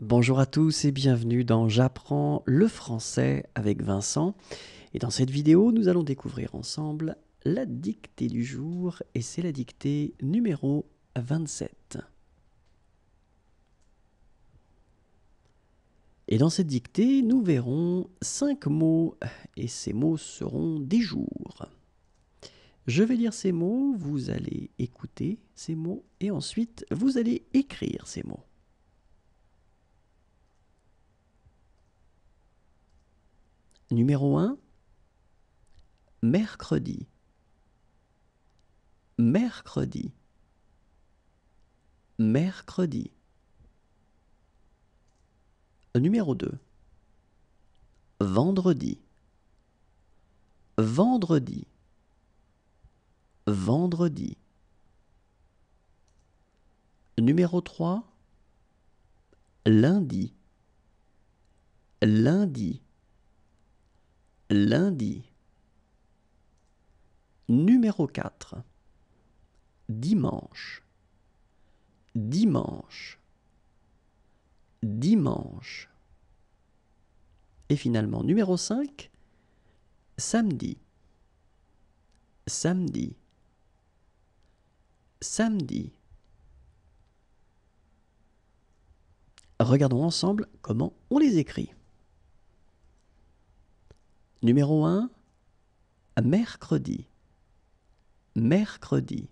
Bonjour à tous et bienvenue dans J'apprends le français avec Vincent. Et dans cette vidéo, nous allons découvrir ensemble la dictée du jour et c'est la dictée numéro 27. Et dans cette dictée, nous verrons 5 mots et ces mots seront des jours. Je vais lire ces mots, vous allez écouter ces mots et ensuite vous allez écrire ces mots. Numéro 1, mercredi, mercredi, mercredi. Numéro 2, vendredi, vendredi, vendredi. Numéro 3, lundi, lundi, lundi. Numéro 4, dimanche, dimanche, dimanche. Et finalement, numéro 5, samedi, samedi, samedi. Regardons ensemble comment on les écrit. Numéro 1, mercredi, mercredi,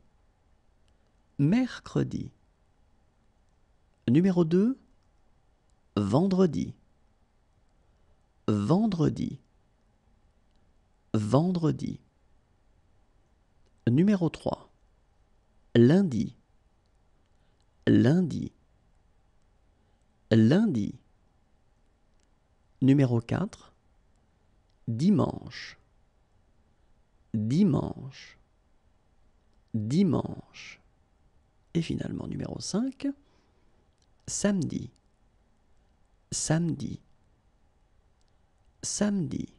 mercredi. Numéro 2, vendredi, vendredi, vendredi. Numéro 3, lundi, lundi, lundi. Numéro 4, dimanche, dimanche, dimanche. Et finalement, numéro 5, samedi, samedi, samedi.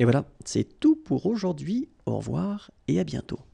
Et voilà, c'est tout pour aujourd'hui. Au revoir et à bientôt.